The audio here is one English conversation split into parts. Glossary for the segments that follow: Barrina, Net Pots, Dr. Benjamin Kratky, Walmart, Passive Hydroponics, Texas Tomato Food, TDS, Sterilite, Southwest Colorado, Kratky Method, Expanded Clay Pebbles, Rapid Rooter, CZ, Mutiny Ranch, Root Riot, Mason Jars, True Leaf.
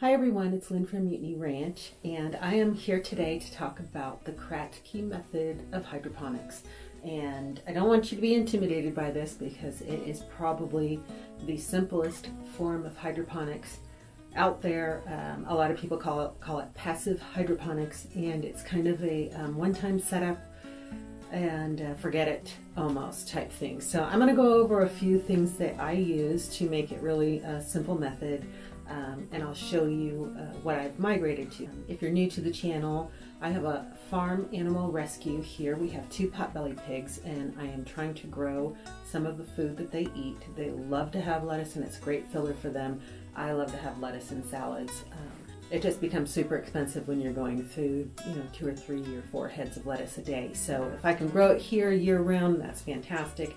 Hi everyone, it's Lynn from Mutiny Ranch, and I am here today to talk about the Kratky method of hydroponics. And I don't want you to be intimidated by this because it is probably the simplest form of hydroponics out there. A lot of people call it passive hydroponics, and it's kind of a one-time setup and forget it almost type thing. So I'm going to go over a few things that I use to make it really a simple method. And I'll show you what I've migrated to. If you're new to the channel, I have a farm animal rescue here. We have two potbelly pigs, and I am trying to grow some of the food that they eat. They love to have lettuce, and it's a great filler for them. I love to have lettuce and salads. It just becomes super expensive when you're going through, you know, 2 or 3 or 4 heads of lettuce a day. So if I can grow it here year-round, that's fantastic.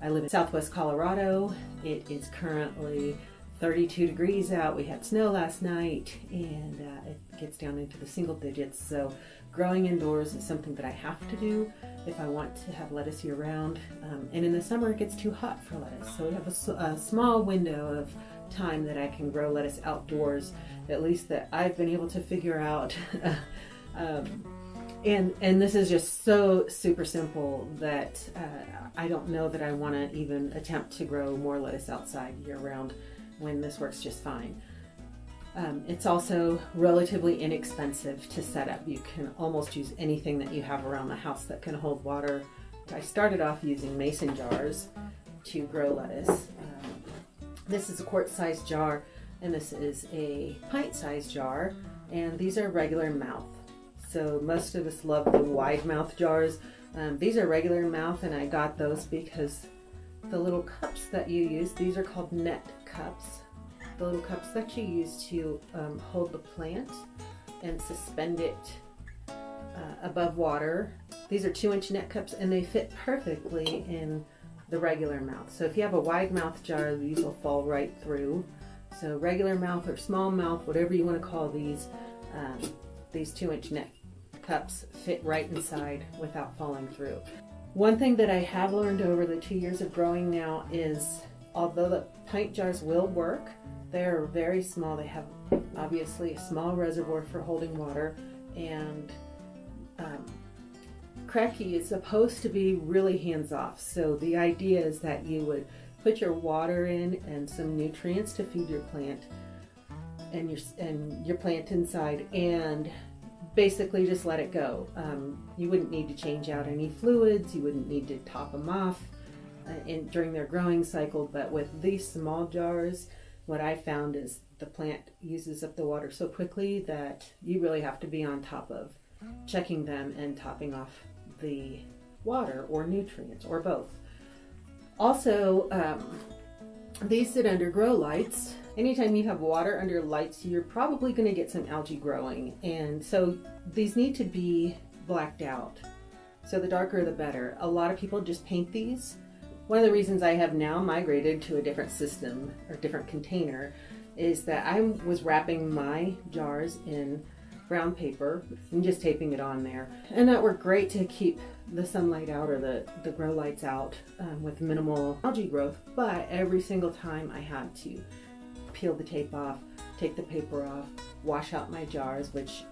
I live in Southwest Colorado. It is currently 32 degrees out. We had snow last night, and it gets down into the single digits. So growing indoors is something that I have to do if I want to have lettuce year round. And in the summer it gets too hot for lettuce. So we have a small window of time that I can grow lettuce outdoors, at least that I've been able to figure out. And this is just so super simple that I don't know that I want to even attempt to grow more lettuce outside year round when this works just fine. It's also relatively inexpensive to set up. You can almost use anything that you have around the house that can hold water. I started off using mason jars to grow lettuce. This is a quart-sized jar, and this is a pint-sized jar, and these are regular mouth. So most of us love the wide mouth jars. These are regular mouth, and I got those because the little cups that you use, these are called net cups, the little cups that you use to hold the plant and suspend it above water. These are 2-inch net cups, and they fit perfectly in the regular mouth. So if you have a wide mouth jar, these will fall right through. So regular mouth or small mouth, whatever you want to call these 2-inch net cups fit right inside without falling through. One thing that I have learned over the 2 years of growing now is, although the pint jars will work, they're very small. They have obviously a small reservoir for holding water, and Kratky is supposed to be really hands-off. So the idea is that you would put your water in and some nutrients to feed your plant and your plant inside, and basically just let it go. You wouldn't need to change out any fluids, you wouldn't need to top them off during their growing cycle. But with these small jars, what I found is the plant uses up the water so quickly that you really have to be on top of checking them and topping off the water or nutrients or both. Also, these sit under grow lights. Anytime you have water under lights, you're probably going to get some algae growing, and so these need to be blacked out. So the darker the better. A lot of people just paint these. One of the reasons I have now migrated to a different system or different container is that I was wrapping my jars in brown paper and just taping it on there, and that worked great to keep the sunlight out or the grow lights out with minimal algae growth. But every single time I had to peel the tape off, take the paper off, wash out my jars, which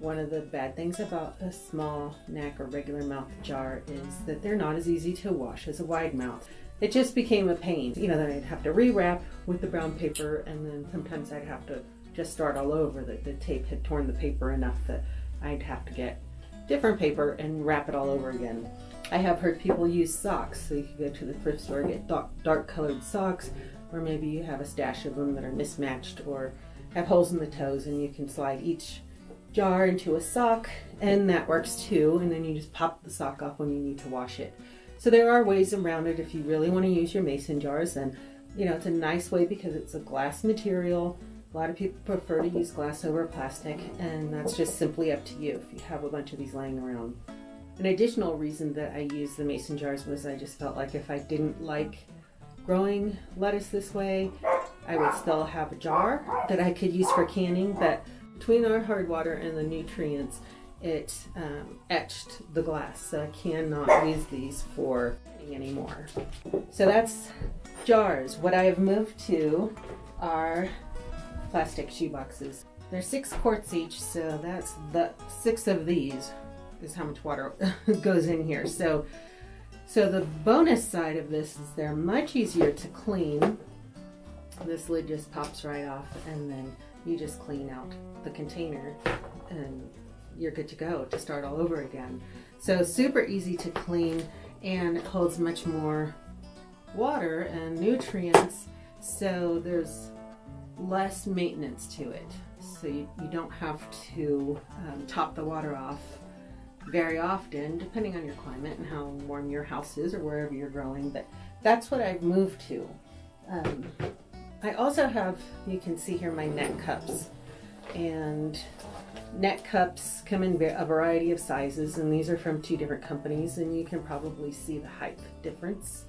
one of the bad things about a small neck or regular mouth jar is that they're not as easy to wash as a wide mouth. It just became a pain. You know, then I'd have to rewrap with the brown paper, and then sometimes I'd have to just start all over. The tape had torn the paper enough that I'd have to get different paper and wrap it all over again. I have heard people use socks, so you can go to the thrift store and get dark colored socks. Or maybe you have a stash of them that are mismatched or have holes in the toes, and you can slide each jar into a sock, and that works too. And then you just pop the sock off when you need to wash it. So there are ways around it if you really want to use your mason jars. And you know, it's a nice way because it's a glass material. A lot of people prefer to use glass over plastic, and that's just simply up to you if you have a bunch of these laying around. An additional reason that I used the mason jars was I just felt like if I didn't like growing lettuce this way, I would still have a jar that I could use for canning. But between our hard water and the nutrients, it etched the glass, so I cannot use these for canning anymore. So that's jars. What I have moved to are plastic shoe boxes. They're 6 quarts each, so that's the 6 of these is how much water goes in here. So the bonus side of this is they're much easier to clean. This lid just pops right off, and then you just clean out the container and you're good to go to start all over again. So super easy to clean, and it holds much more water and nutrients, so there's less maintenance to it. So you don't have to top the water off very often, depending on your climate and how warm your house is or wherever you're growing, but that's what I've moved to. I also have, you can see here, my net cups, and net cups come in a variety of sizes, and these are from 2 different companies, and you can probably see the height difference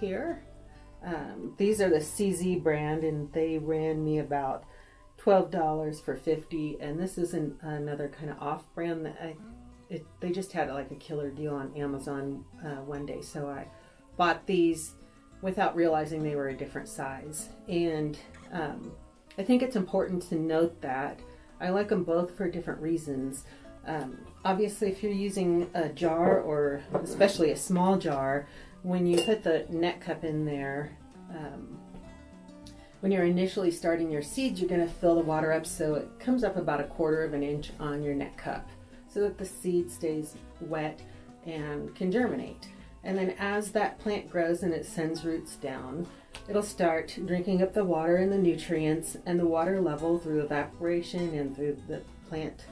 here. These are the CZ brand, and they ran me about $12 for 50, and this is another kind of off-brand that they just had like a killer deal on Amazon one day, so I bought these without realizing they were a different size. And I think it's important to note that I like them both for different reasons. Obviously, if you're using a jar, or especially a small jar, when you put the net cup in there, when you're initially starting your seeds, you're going to fill the water up so it comes up about 1/4 of an inch on your net cup, so that the seed stays wet and can germinate. And then as that plant grows and it sends roots down, it'll start drinking up the water and the nutrients, and the water level, through evaporation and through the plant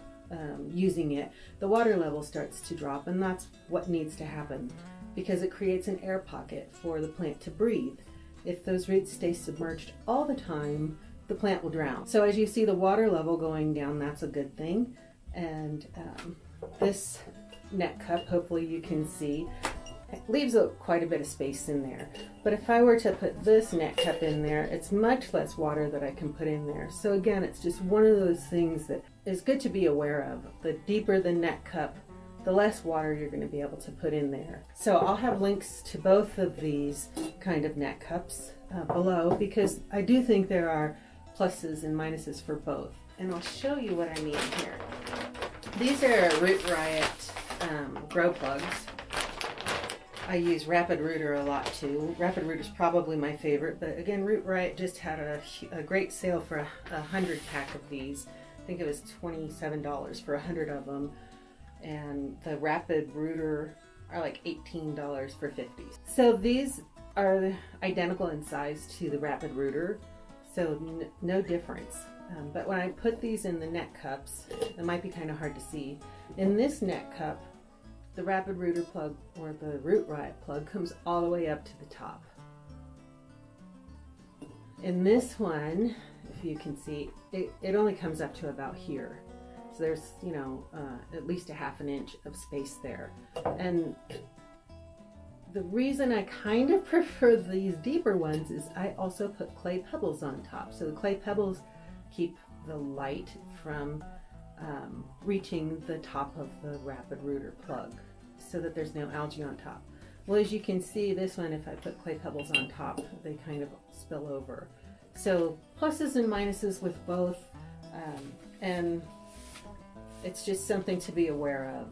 using it, the water level starts to drop, and that's what needs to happen, because it creates an air pocket for the plant to breathe. If those roots stay submerged all the time, the plant will drown. So as you see the water level going down, that's a good thing. And this net cup, hopefully you can see, it leaves quite a bit of space in there. But if I were to put this net cup in there, it's much less water that I can put in there. So again, it's just one of those things that is good to be aware of. The deeper the net cup, the less water you're going to be able to put in there. So I'll have links to both of these kind of net cups below, because I do think there are pluses and minuses for both. And I'll show you what I mean here. These are Root Riot grow plugs. I use Rapid Rooter a lot too. Rapid Rooter is probably my favorite, but again, Root Riot just had a great sale for a 100-pack of these. I think it was $27 for 100 of them, and the Rapid Rooter are like $18 for 50. So these are identical in size to the Rapid Rooter, so no difference. But when I put these in the net cups, it might be kind of hard to see. In this net cup, the Rapid Rooter plug, or the Root Riot plug, comes all the way up to the top. In this one, if you can see, it only comes up to about here. So there's, you know, at least a 1/2 inch of space there. And the reason I kind of prefer these deeper ones is I also put clay pebbles on top. So the clay pebbles keep the light from reaching the top of the Rapid Rooter plug, so that there's no algae on top. Well, as you can see, this one, if I put clay pebbles on top, they kind of spill over. So pluses and minuses with both, and it's just something to be aware of.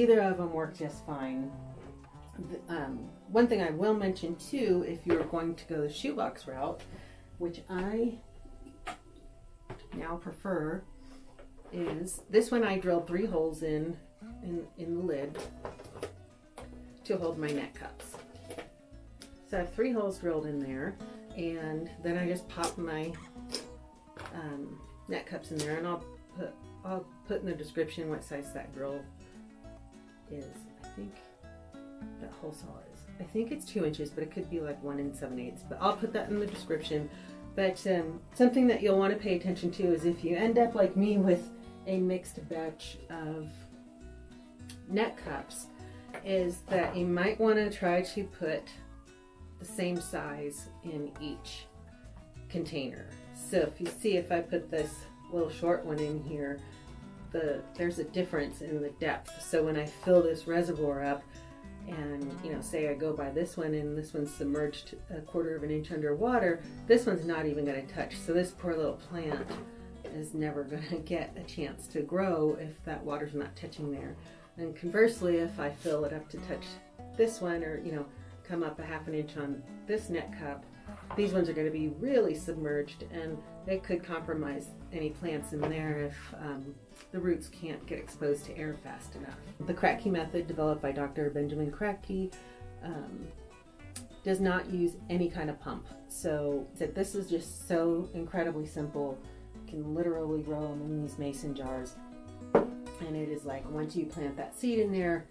Either of them work just fine. One thing I will mention too, if you're going to go the shoebox route, which I now prefer, is this one I drilled 3 holes in the lid to hold my net cups. So I have 3 holes drilled in there, and then I just pop my net cups in there, and I'll put in the description what size that drill is. I think that hole saw is, I think it's 2 inches, but it could be like 1 7/8, but I'll put that in the description. But something that you'll want to pay attention to is if you end up like me with a mixed batch of net cups, is that you might want to try to put the same size in each container. So if you see, if I put this little short one in here, there's a difference in the depth. So when I fill this reservoir up, and, you know, say I go by this one and this one's submerged 1/4 of an inch underwater, this one's not even going to touch. So this poor little plant is never going to get a chance to grow if that water's not touching there. And conversely, if I fill it up to touch this one, or, you know, come up 1/2 an inch on this net cup, these ones are going to be really submerged, and they could compromise any plants in there if the roots can't get exposed to air fast enough. The Kratky method, developed by Dr. Benjamin Kratky, does not use any kind of pump. So this is just so incredibly simple. You can literally grow them in these mason jars, and it is like, once you plant that seed in there,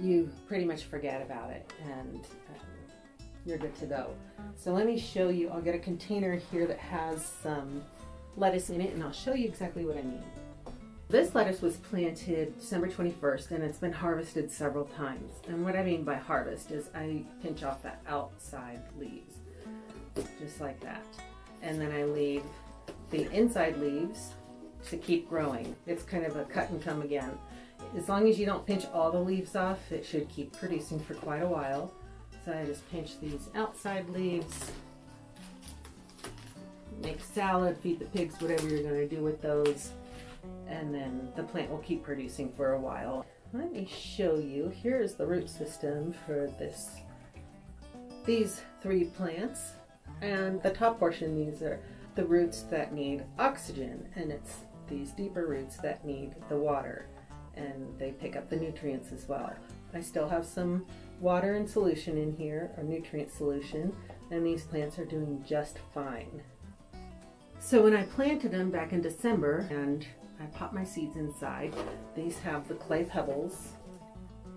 you pretty much forget about it, and you're good to go. So let me show you. I'll get a container here that has some lettuce in it, and I'll show you exactly what I mean. This lettuce was planted December 21st, and it's been harvested several times. And what I mean by harvest is I pinch off the outside leaves, just like that. And then I leave the inside leaves to keep growing. It's kind of a cut and come again. As long as you don't pinch all the leaves off, it should keep producing for quite a while. So I just pinch these outside leaves, make salad, feed the pigs, whatever you're going to do with those, and then the plant will keep producing for a while. Let me show you. Here is the root system for these three plants, and the top portion, these are the roots that need oxygen, and it's these deeper roots that need the water, and they pick up the nutrients as well. I still have some water in solution in here, or nutrient solution, and these plants are doing just fine. So when I planted them back in December and I popped my seeds inside, these have the clay pebbles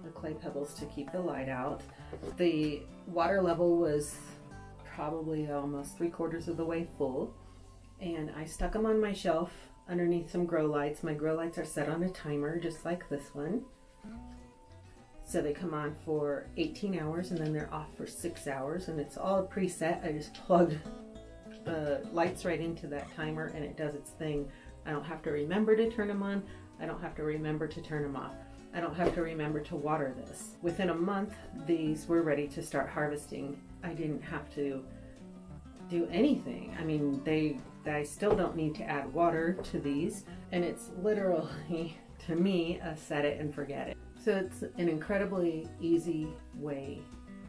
to keep the light out. The water level was probably almost 3/4 of the way full, and I stuck them on my shelf underneath some grow lights. My grow lights are set on a timer just like this one. So they come on for 18 hours and then they're off for 6 hours, and it's all preset. I just plugged the lights right into that timer and it does its thing. I don't have to remember to turn them on. I don't have to remember to turn them off. I don't have to remember to water this. Within a month, these were ready to start harvesting. I didn't have to do anything. I mean, I still don't need to add water to these, and it's literally, to me, a set it and forget it. So it's an incredibly easy way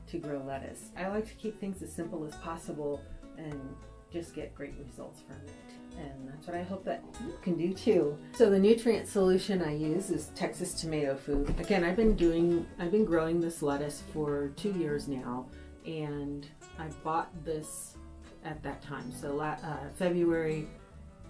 to grow lettuce. I like to keep things as simple as possible and just get great results from it. And that's what I hope that you can do too. So the nutrient solution I use is Texas Tomato Food. Again, I've been growing this lettuce for 2 years now, and I bought this at that time. So February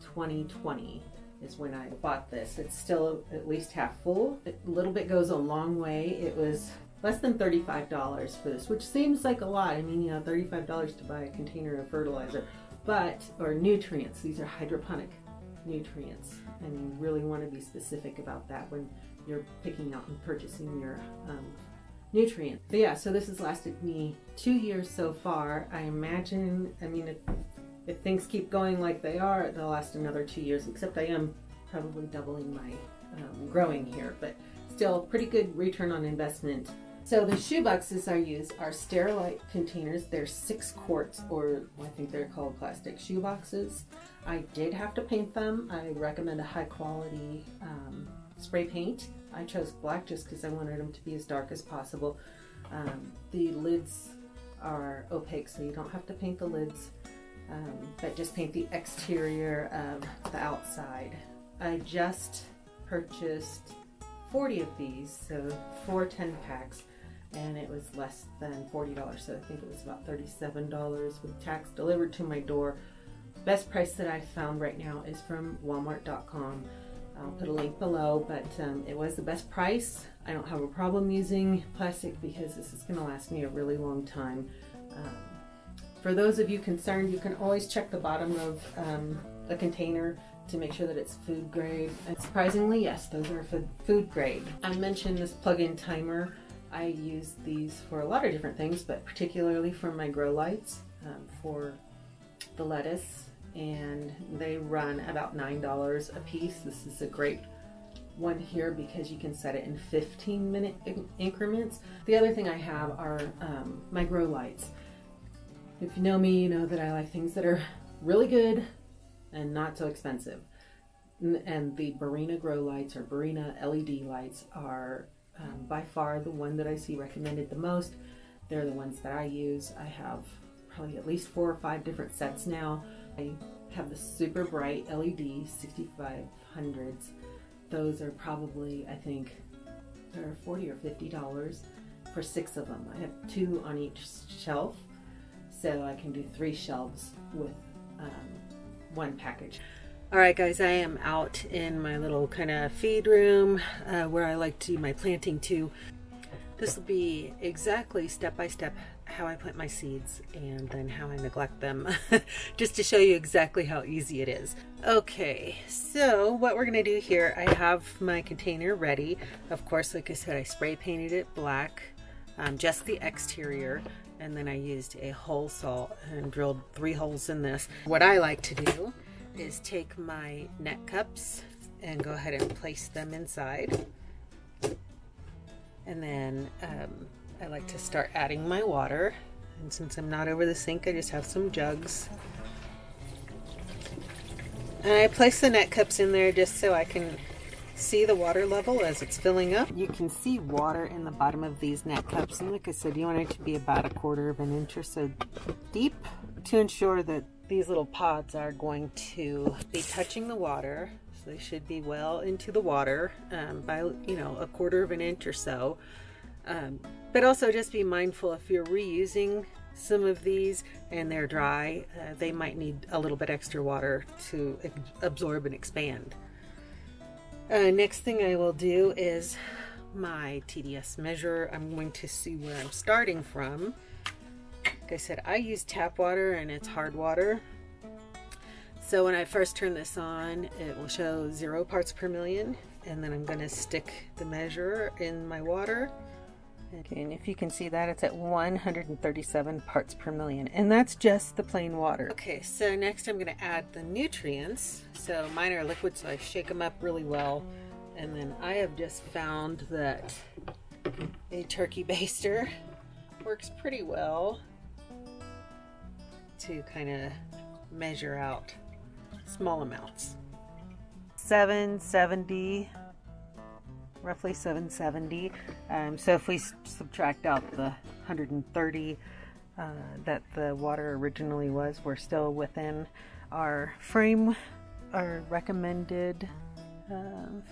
2020. Is when I bought this. It's still at least half full. A little bit goes a long way. It was less than $35 for this, which seems like a lot. I mean, you know, $35 to buy a container of fertilizer, or nutrients. These are hydroponic nutrients, and you really want to be specific about that when you're picking out and purchasing your nutrients. But yeah, so this has lasted me 2 years so far. I imagine, I mean, if things keep going like they are, they'll last another 2 years, except I am probably doubling my growing here, but still pretty good return on investment. So the shoe boxes I use are Sterilite containers. They're 6 quarts, or I think they're called plastic shoe boxes. I did have to paint them. I recommend a high quality spray paint. I chose black just because I wanted them to be as dark as possible. The lids are opaque, so you don't have to paint the lids. But just paint the exterior of the outside. I just purchased 40 of these, so 4 10-packs, and it was less than $40, so I think it was about $37 with tax, delivered to my door. Best price that I found right now is from Walmart.com. I'll put a link below, but it was the best price. I don't have a problem using plastic because this is going to last me a really long time. For those of you concerned, you can always check the bottom of the container to make sure that it's food grade. And surprisingly, yes, those are food grade. I mentioned this plug-in timer. I use these for a lot of different things, but particularly for my grow lights, for the lettuce, and they run about $9 a piece. This is a great one here because you can set it in 15-minute increments. The other thing I have are my grow lights. If you know me, you know that I like things that are really good and not so expensive. And the Barrina grow lights or Barrina LED lights are by far the one that I see recommended the most. They're the ones that I use. I have probably at least 4 or 5 different sets now. I have the super bright LED 6500s. Those are probably, I think, they're $40 or $50 for 6 of them. I have 2 on each shelf, so I can do 3 shelves with one package. All right, guys, I am out in my little kind of feed room where I like to do my planting too. This will be exactly step by step how I plant my seeds and then how I neglect them, just to show you exactly how easy it is. Okay, so what we're gonna do here, I have my container ready. Of course, like I said, I spray painted it black, just the exterior. And then I used a hole saw and drilled 3 holes in this. What I like to do is take my net cups and go ahead and place them inside. And then I like to start adding my water. And since I'm not over the sink, I just have some jugs. And I place the net cups in there just so I can see the water level as it's filling up. You can see water in the bottom of these net cups. And like I said, you want it to be about a 1/4 of an inch or so deep to ensure that these little pods are going to be touching the water. So they should be well into the water by, you know, a 1/4 of an inch or so. But also just be mindful if you're reusing some of these and they're dry, they might need a little bit extra water to absorb and expand. Next thing I will do is my TDS measure. I'm going to see where I'm starting from. Like I said, I use tap water and it's hard water. So when I first turn this on, it will show 0 parts per million. And then I'm going to stick the measure in my water. Okay, and if you can see that, it's at 137 parts per million, and that's just the plain water. Okay, so next I'm going to add the nutrients. So mine are liquid, so I shake them up really well. And then I have just found that a turkey baster works pretty well to kind of measure out small amounts. 770. Roughly 770. So if we subtract out the 130 that the water originally was, we're still within our frame, our recommended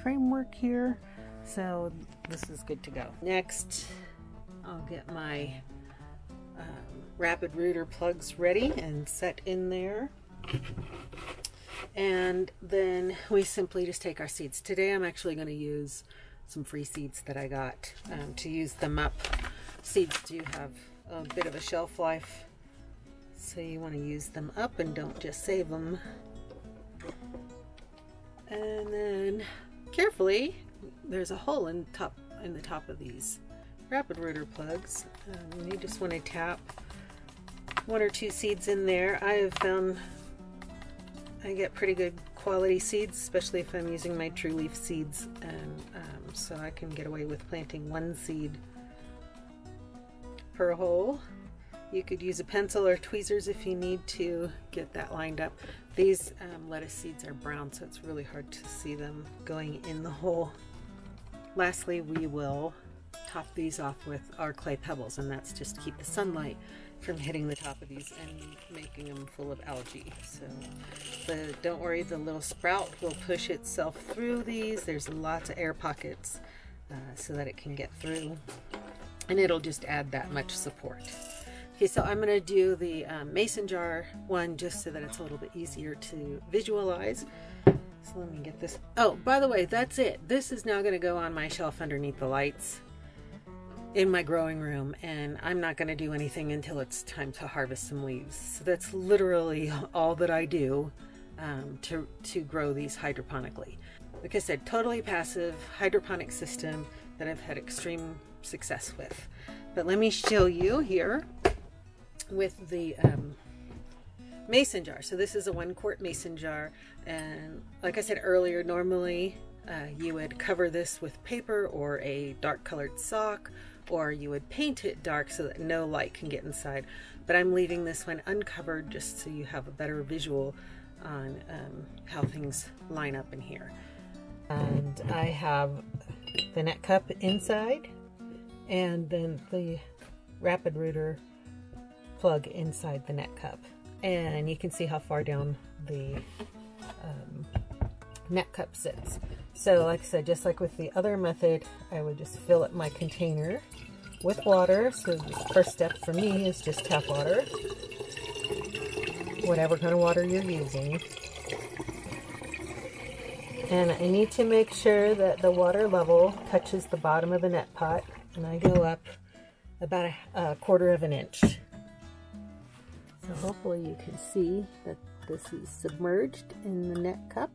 framework here. So this is good to go. Next, I'll get my Rapid Rooter plugs ready and set in there. And then we simply just take our seeds. Today I'm actually going to use some free seeds that I got to use them up. Seeds do have a bit of a shelf life, so you want to use them up and don't just save them. And then carefully, there's a hole in the top of these Rapid Rooter plugs. You just want to tap 1 or 2 seeds in there. I have found I get pretty good quality seeds, especially if I'm using my True Leaf seeds, and so I can get away with planting 1 seed per hole. You could use a pencil or tweezers if you need to get that lined up. These lettuce seeds are brown, so it's really hard to see them going in the hole. Lastly, we will top these off with our clay pebbles, and that's just to keep the sunlight from hitting the top of these and making them full of algae. So don't worry, the little sprout will push itself through these. There's lots of air pockets so that it can get through, and it'll just add that much support. Okay, so I'm gonna do the mason jar one just so that it's a little bit easier to visualize. So let me get this. Oh, by the way, that's it. This is now gonna go on my shelf underneath the lights in my growing room, and I'm not going to do anything until it's time to harvest some leaves. So that's literally all that I do to grow these hydroponically. Like I said, totally passive hydroponic system that I've had extreme success with. But let me show you here with the mason jar. So this is a 1-quart mason jar, and like I said earlier, normally You would cover this with paper or a dark colored sock, or you would paint it dark so that no light can get inside. But I'm leaving this one uncovered just so you have a better visual on how things line up in here. And I have the net cup inside, and then the Rapid Rooter plug inside the net cup. And you can see how far down the net cup sits. So like I said, just like with the other method, I would just fill up my container with water. So the first step for me is just tap water, whatever kind of water you're using. And I need to make sure that the water level touches the bottom of the net pot, and I go up about a quarter of an inch. So hopefully you can see that this is submerged in the net cup.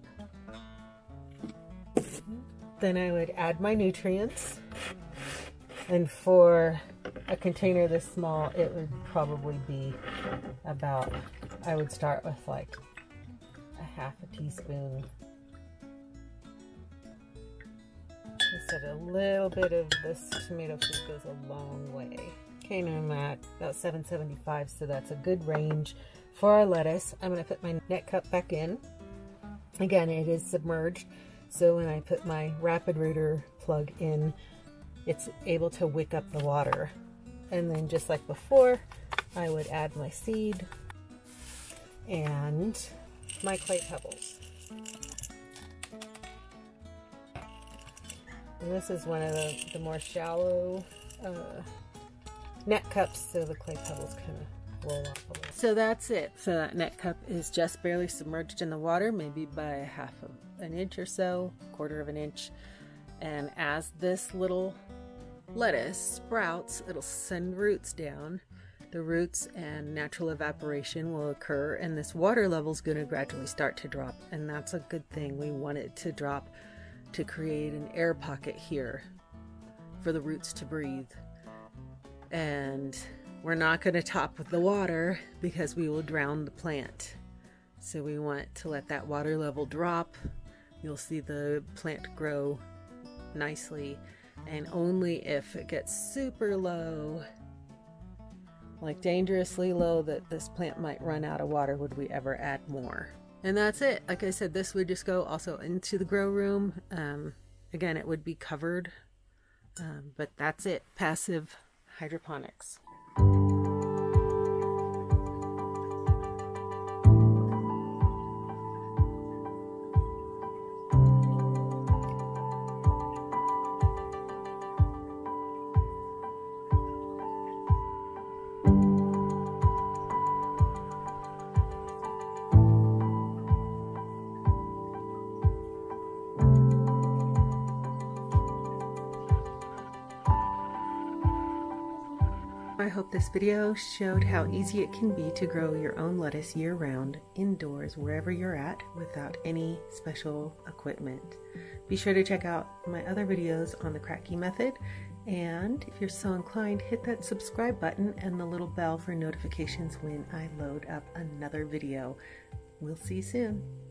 Then I would add my nutrients, and for a container this small it would probably be about, I would start with like a half a teaspoon. Just a little bit of this tomato food goes a long way. Okay, now I'm at about 775, so that's a good range for our lettuce. I'm going to put my net cup back in. Again, it is submerged. So when I put my Rapid Rooter plug in, it's able to wick up the water. And then just like before, I would add my seed and my clay pebbles. And this is one of the more shallow net cups, so the clay pebbles kind of roll off a little. So that's it. So that net cup is just barely submerged in the water, maybe by a half of an inch or so, quarter of an inch, and as this little lettuce sprouts, it'll send roots down. The roots and natural evaporation will occur, and this water level is going to gradually start to drop, and that's a good thing. We want it to drop to create an air pocket here for the roots to breathe. And we're not going to top with the water because we will drown the plant. So we want to let that water level drop. You'll see the plant grow nicely, and only if it gets super low, like dangerously low, that this plant might run out of water would we ever add more. And that's it. Like I said, this would just go also into the grow room. Again, it would be covered, but that's it. Passive hydroponics. I hope this video showed how easy it can be to grow your own lettuce year-round, indoors, wherever you're at, without any special equipment. Be sure to check out my other videos on the Kratky Method, and if you're so inclined, hit that subscribe button and the little bell for notifications when I load up another video. We'll see you soon.